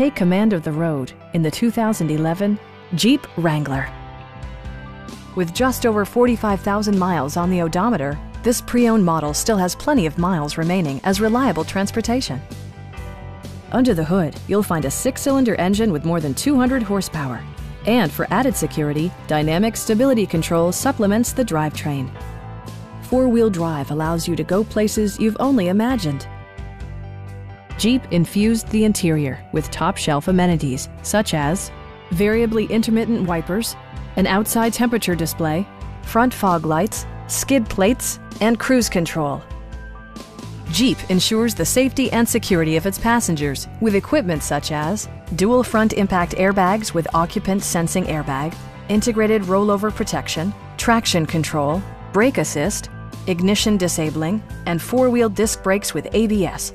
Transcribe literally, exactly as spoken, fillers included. Take command of the road in the two thousand eleven Jeep Wrangler. With just over forty-five thousand miles on the odometer, this pre-owned model still has plenty of miles remaining as reliable transportation. Under the hood, you'll find a six-cylinder engine with more than two hundred horsepower. And for added security, Dynamic Stability Control supplements the drivetrain. Four-wheel drive allows you to go places you've only imagined. Jeep infused the interior with top-shelf amenities such as variably intermittent wipers, an outside temperature display, front fog lights, skid plates, and cruise control. Jeep ensures the safety and security of its passengers with equipment such as dual front impact airbags with occupant sensing airbag, integrated rollover protection, traction control, brake assist, ignition disabling, and four-wheel disc brakes with A B S.